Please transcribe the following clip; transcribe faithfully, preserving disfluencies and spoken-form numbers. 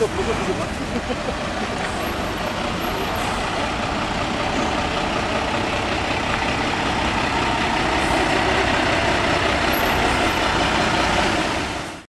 진짜 보고 보고 막